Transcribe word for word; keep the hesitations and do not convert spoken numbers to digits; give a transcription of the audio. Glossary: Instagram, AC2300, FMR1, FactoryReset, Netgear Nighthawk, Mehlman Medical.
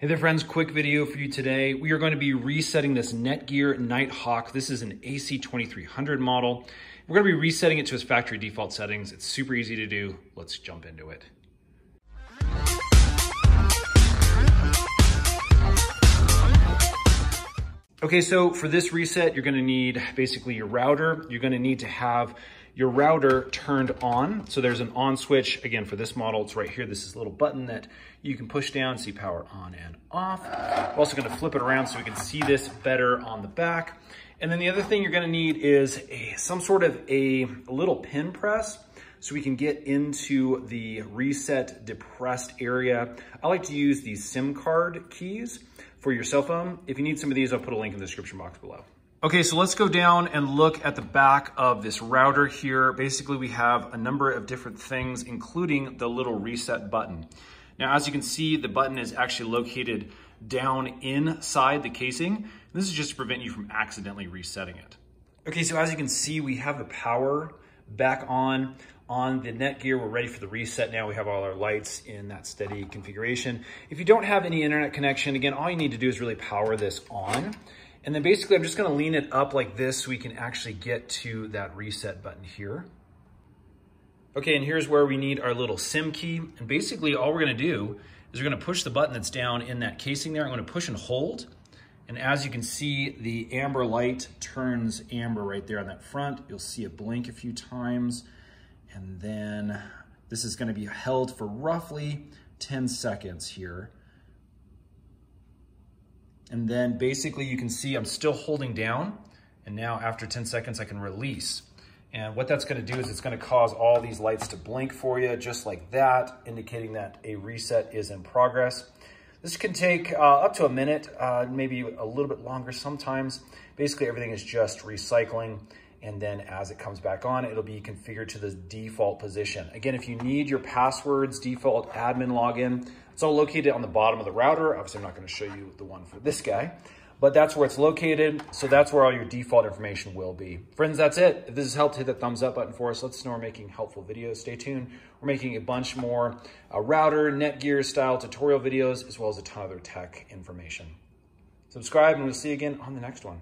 Hey there friends, quick video for you today. We are going to be resetting this Netgear Nighthawk. This is an A C twenty-three hundred model. We're going to be resetting it to its factory default settings. It's super easy to do. Let's jump into it. Okay, so for this reset, you're going to need basically your router. You're going to need to have your router turned on. So there's an on switch. Again, for this model, it's right here. This is a little button that you can push down, see power on and off. We're also going to flip it around so we can see this better on the back. And then the other thing you're going to need is a, some sort of a, a little pin press so we can get into the reset depressed area. I like to use these SIM card keys for your cell phone. If you need some of these, I'll put a link in the description box below. Okay, so let's go down and look at the back of this router here. Basically, we have a number of different things, including the little reset button. Now, as you can see, the button is actually located down inside the casing. This is just to prevent you from accidentally resetting it. Okay, so as you can see, we have the power back on on the Netgear. We're ready for the reset now. We have all our lights in that steady configuration. If you don't have any internet connection, again, all you need to do is really power this on. And then basically I'm just gonna lean it up like this so we can actually get to that reset button here. Okay, and here's where we need our little SIM key. And basically all we're gonna do is we're gonna push the button that's down in that casing there. I'm gonna push and hold. And as you can see, the amber light turns amber right there on that front. You'll see it blink a few times. And then this is gonna be held for roughly ten seconds here. And then basically you can see I'm still holding down, and now after ten seconds I can release. And what that's gonna do is it's gonna cause all these lights to blink for you just like that, indicating that a reset is in progress. This can take uh, up to a minute, uh, maybe a little bit longer sometimes. Basically everything is just recycling, and then as it comes back on, it'll be configured to the default position. Again, if you need your passwords, default admin login, it's all located on the bottom of the router. Obviously, I'm not going to show you the one for this guy, but that's where it's located. So that's where all your default information will be. Friends, that's it. If this has helped, hit that thumbs up button for us. Let us know we're making helpful videos. Stay tuned. We're making a bunch more uh, router, Netgear style tutorial videos, as well as a ton of other tech information. Subscribe, and we'll see you again on the next one.